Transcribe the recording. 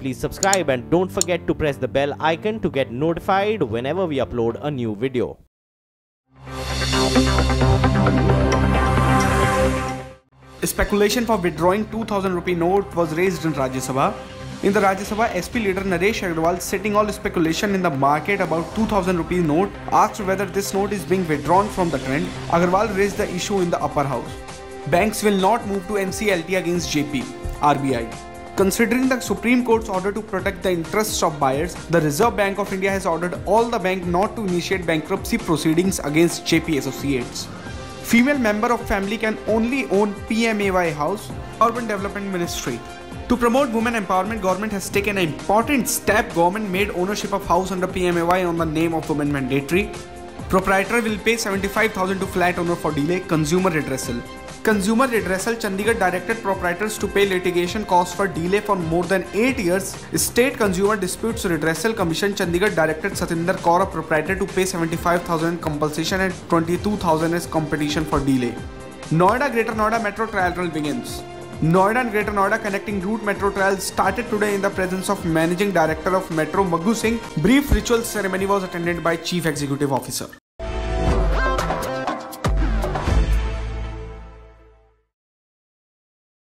please subscribe and don't forget to press the bell icon to get notified whenever we upload a new video. Speculation for withdrawing 2000 rupee note was raised in Rajya Sabha. In the Rajya Sabha, SP leader Naresh Agarwal setting all speculation in the market about 2000 rupee note, asked whether this note is being withdrawn from the trend. Agarwal raised the issue in the upper house. Banks will not move to NCLT against JP, RBI. Considering the Supreme Court's order to protect the interests of buyers, the Reserve Bank of India has ordered all the banks not to initiate bankruptcy proceedings against JP Associates. Female member of family can only own PMAY house, Urban Development Ministry. To promote women empowerment, government has taken an important step. Government made ownership of house under PMAY on the name of women mandatory. Proprietor will pay 75,000 to flat owner for delay. Consumer redressal. Consumer redressal Chandigarh directed proprietors to pay litigation costs for delay for more than 8 years. State Consumer Disputes Redressal Commission Chandigarh directed Satinder Kaur, a proprietor, to pay 75,000 compensation and 22,000 as compensation for delay. Noida Greater Noida Metro trial begins. Noida and Greater Noida connecting route metro trial started today in the presence of Managing Director of Metro Maghu Singh. Brief ritual ceremony was attended by Chief Executive Officer.